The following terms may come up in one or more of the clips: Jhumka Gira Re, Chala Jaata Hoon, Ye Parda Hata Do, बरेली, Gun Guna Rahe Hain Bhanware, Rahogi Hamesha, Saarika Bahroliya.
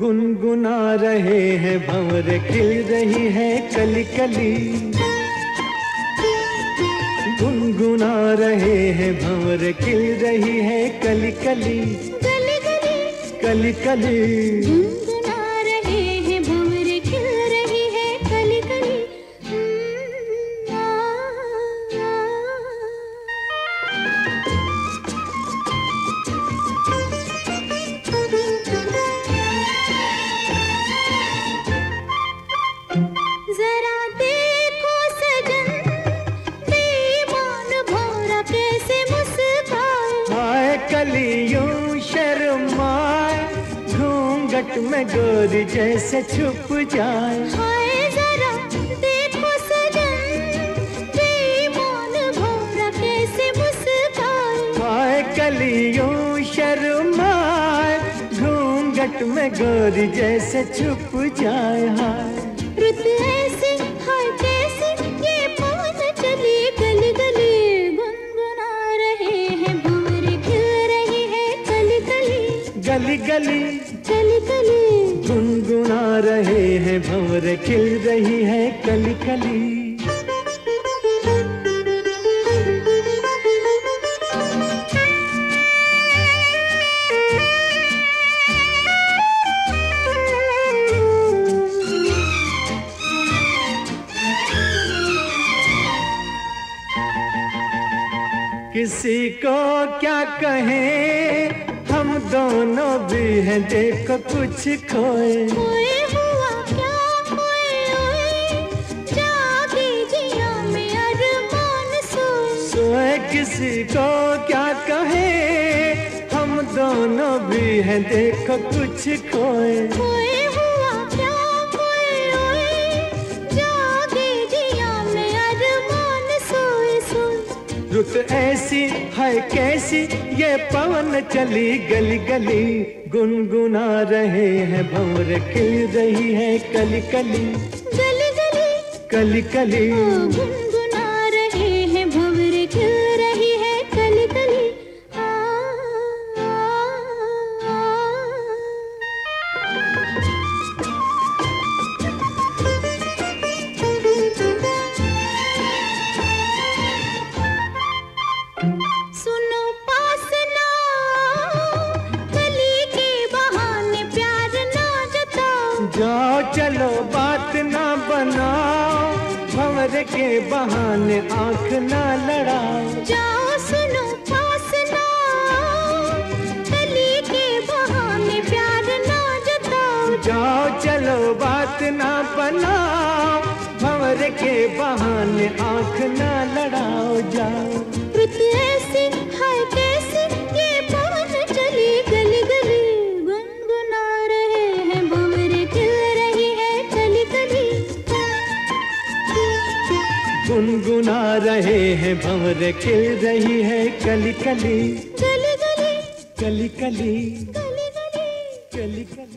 गुनगुना रहे हैं भंवरे, खिल रही है कली कली। गुनगुना रहे हैं भंवरे, खिल रही है कली कली कली कली कली कली। गुनगुना रहे हैं भंवरे, खिल रही है कली कली। कलियों शर्माए, घूंघट में गोरी जैसे छुप जाए। हाय जरा देखो सजन, बेईमान भौरा कैसे मुस्काए। हाय कलियों शर्माए, घूंघट में गोरी जैसे छुप जाए। हाय रुत ऐसे हाय कैसे, ये पान चली गली गली। गुनगुना रहे हैं गली गली गली गली। गुनगुना रहे हैं भंवरे, खिल रही है कली कली। किसी को क्या कहें, हम दोनों भी हैं देखो कुछ खोए। खोए हुआ क्या खोए, जागे जिया में अरमान सोए। सोए किसी को क्या कहे, हम दोनों भी हैं देखो कुछ खोए। खोए हुआ क्या खोए, जागे जिया में अरमान सोए। सोए रुत ऐसी हाय कैसी, ये पवन चली गली गली। गुनगुना रहे हैं भंवरे, खिल रही है कली कली गली गली कली कली। गुनगुना रहे हैं भंवरे, खिल रही है कली कली। जाओ चलो बात ना बनाओ, भंवरे के बहाने आंख ना लड़ाओ। जाओ सुनो पास ना, गली के बहाने प्यार ना जताओ। जाओ चलो बात ना बनाओ, भंवरे के बहाने आंख ना लड़ाओ। जाओ रुत ऐसी हाय कैसी, ये पवन चली गली गली। गुनगुना रहे हैं भंवरे, खिल रही है कली कली। गुनगुना रहे हैं भंवरे, खिल रही है कली कली कली कली कली कली कली कली कली कली।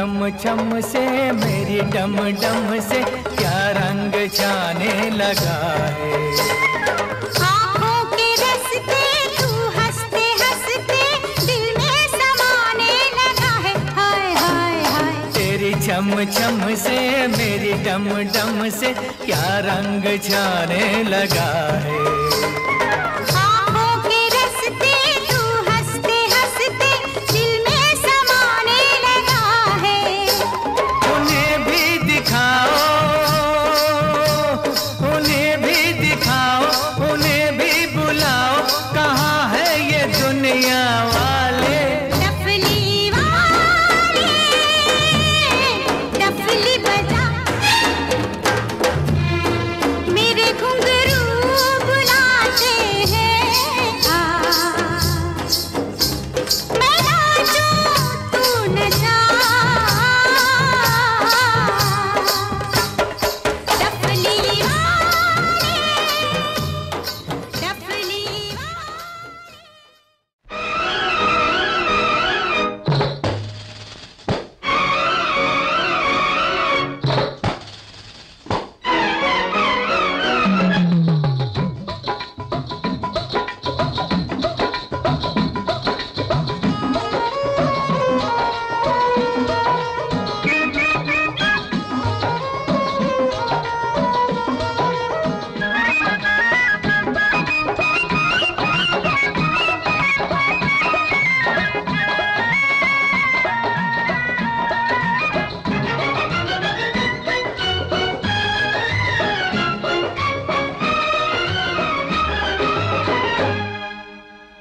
छम छम से मेरी डम डम से क्या रंग जाने लगा है। आँखों के रास्ते तू हंसते हंसते दिल में समाने लगा है। हाय हाय हाय तेरी छम छम से मेरी डम डम से क्या रंग जाने लगा है।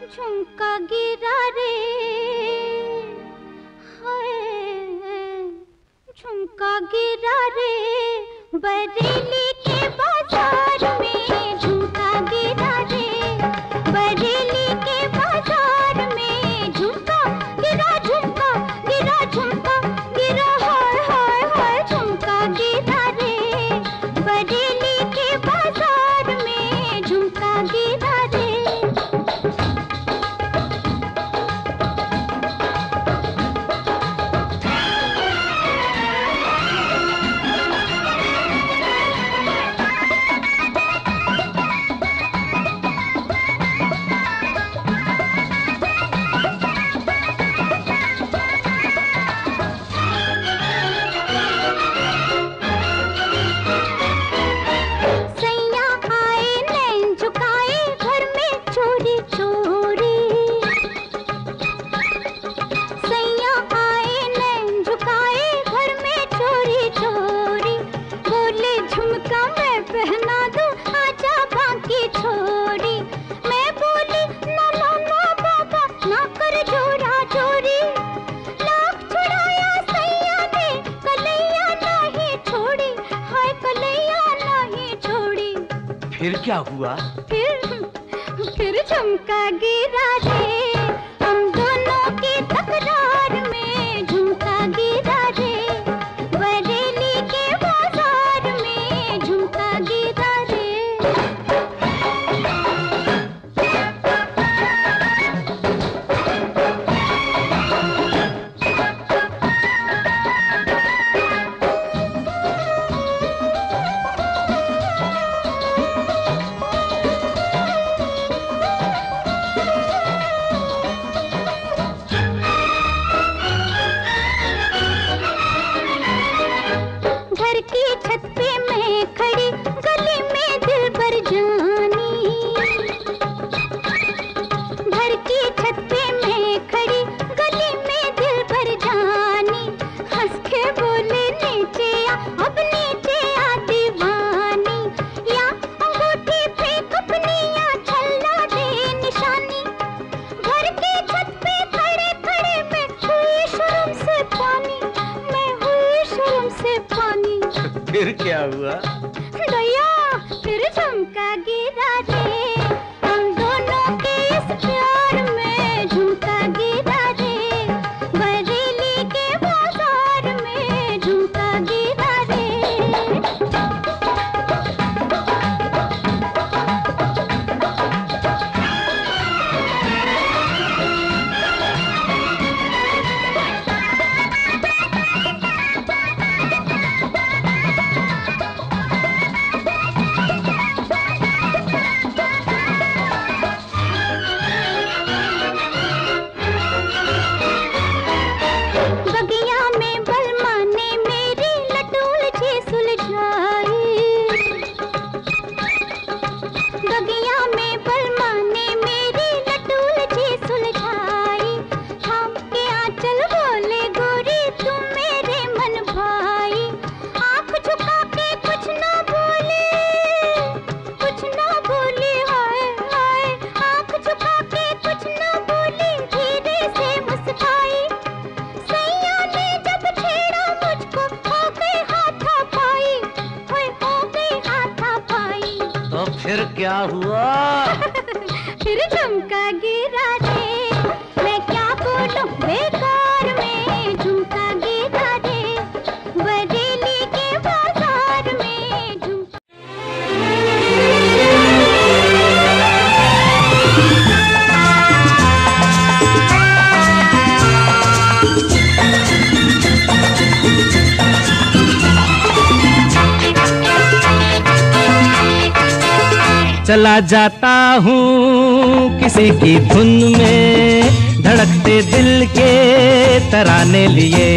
झुमका गिरा रे हाय झुमका गिरा रे बरेली के बाजार में झुमका गिरा रे बरेली के बाजार में झुमका गिरा झुमका गिरा हाय हाय हाय झुमका गिरा रे बरेली के बाजार में झुमका गिरा रे। फिर क्या हुआ? फिर झुमका गिरा रे हम दोनों की तकरार में झुमका गिरा रे बरेली के बाजार में झुमका गिरा रे। फिर क्या हुआ? दया फिर झुमका गिरा रे हम दोनों के इस प्यार में झुमका गिरा रे बरेली के बाजार में झुमका गिरा रे। क्या हुआ? फिर झुमका गिरा रे, मैं क्या बोलूं बेकार में, झुमका गिरा रे बरेली के बाजार में। चला जाता हूँ किसी की धुन में, धड़कते दिल के तराने लिए।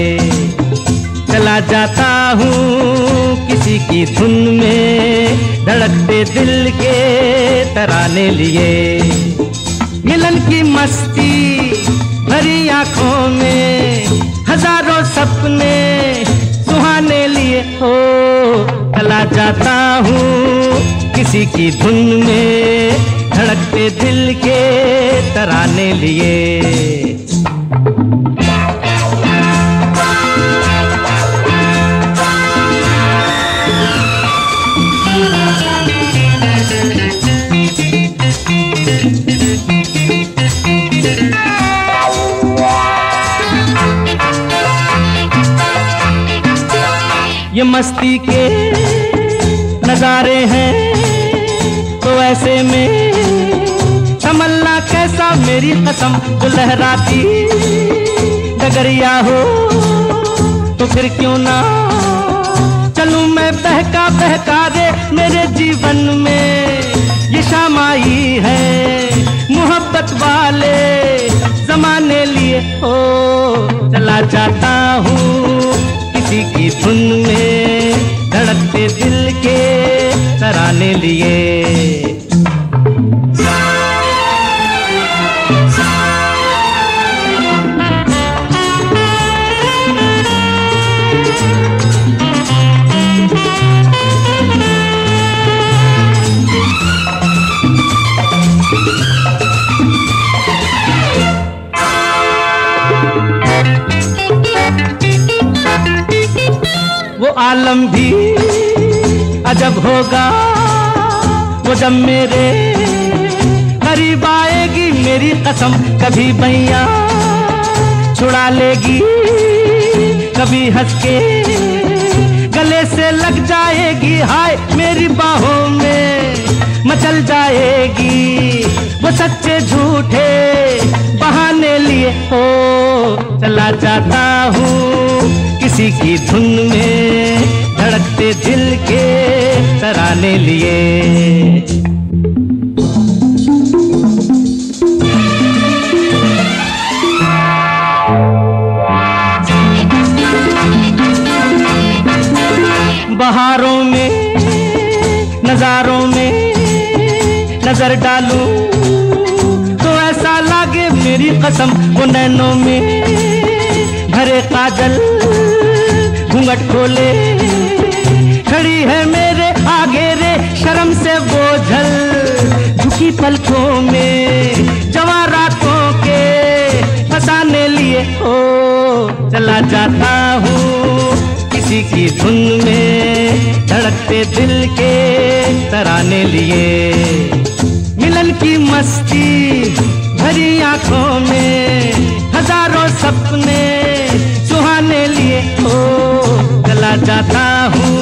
चला जाता हूँ किसी की धुन में, धड़कते दिल के तराने लिए। मिलन की मस्ती भरी आँखों में, हजारों सपने सुहाने लिए। ओ चला जाता हूँ किसी की धुन में, धड़कते दिल के तराने लिए। ये मस्ती के नजारे हैं, ऐसे में तमन्ना कैसा मेरी कसम, जो लहराती डगरिया हो तो फिर क्यों ना चलूं मैं बहका बहका रे। मेरे जीवन में ये शाम आई है मोहब्बत वाले जमाने लिए। ओ चला जाता हूँ किसी की धुन में, धड़कते दिल के तराने लिए। आलम भी अजब होगा वो जब मेरे करीब आएगी, मेरी कसम कभी भैया छुड़ा लेगी, कभी हंस के गले से लग जाएगी। हाय मेरी बाहों में मचल जाएगी वो सच्चे झूठे बहाने लिए। ओ चला जाता हूँ किसी की धुन में, धड़कते दिल के तराने लिए। बहारों में नजारों में नजर डालूं तो ऐसा लागे मेरी कसम, वो नैनों में भरे काजल घूंघट खोले खड़ी है मेरे आगे रे। शर्म से बोझल झुकी पलकों में, जवारातों के फंसाने लिए। ओ चला जाता हूँ किसी की धुन में, धड़कते दिल के तराने लिए। मिलन की मस्ती भरी आँखों में, हजारों सपने सुहाने लिए। ओ चला जाता हूँ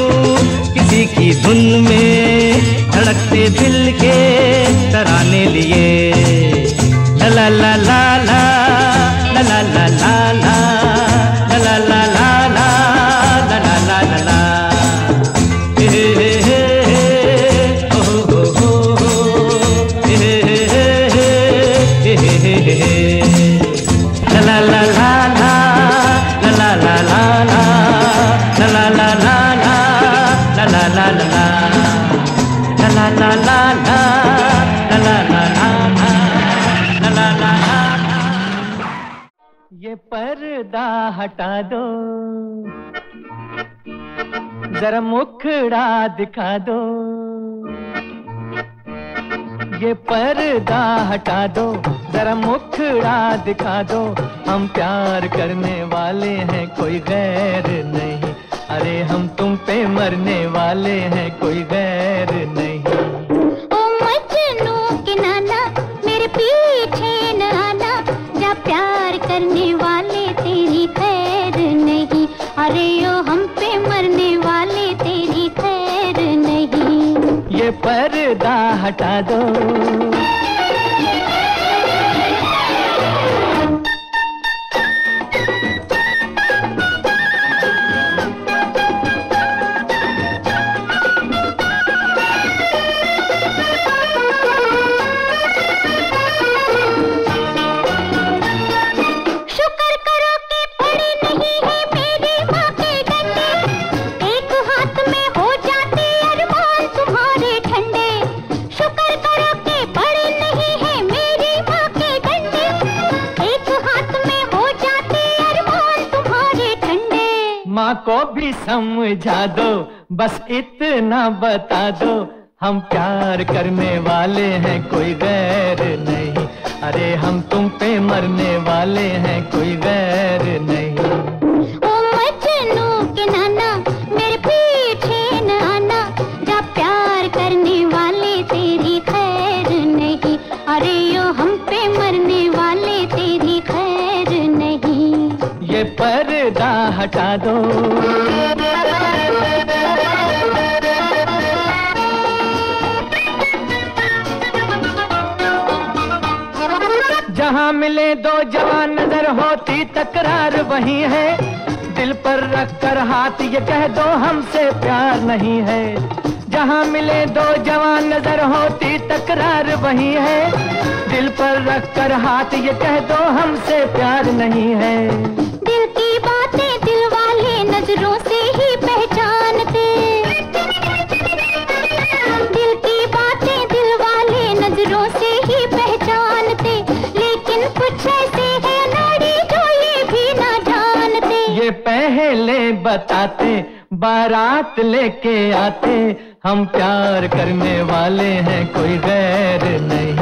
किसी की धुन में, धड़कते दिल के तराने लिए। ला ला ला ला ला ला ला ला ला ला ला ला ये पर्दा हटा दो, जरा मुखड़ा दिखा दो। ये पर्दा हटा दो, जरा मुखड़ा दिखा दो। हम प्यार करने वाले हैं, कोई गैर नहीं। अरे हम तुम पे मरने वाले हैं, कोई गैर नहीं। हटा दो। को भी समझा दो, बस इतना बता दो, हम प्यार करने वाले हैं, कोई गैर नहीं। अरे हम तुम पे मरने वाले हैं, कोई गैर नहीं। पर्दा हटा दो। जहाँ मिले दो जवान नजर होती तकरार वही है, दिल पर रख कर हाथ ये कह दो हमसे प्यार नहीं है। जहाँ मिले दो जवान नजर होती तकरार वही है, दिल पर रख कर हाथ ये कह दो हमसे प्यार नहीं है। नजरों से ही पहचानते, दिल की बातें दिल वाले नजरों से ही पहचानते, लेकिन कुछ ऐसे हैं नाड़ी जो ये भी ना जानते। ये पहले बताते बारात लेके आते, हम प्यार करने वाले हैं, कोई गैर नहीं।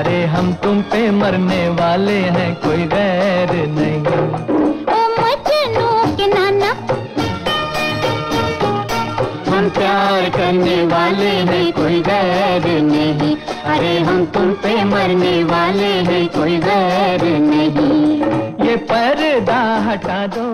अरे हम तुम पे मरने वाले हैं, कोई गैर नहीं। हम प्यार करने वाले हैं, कोई गैर नहीं। अरे हम तुम पे मरने वाले हैं, कोई गैर नहीं। ये पर्दा हटा दो।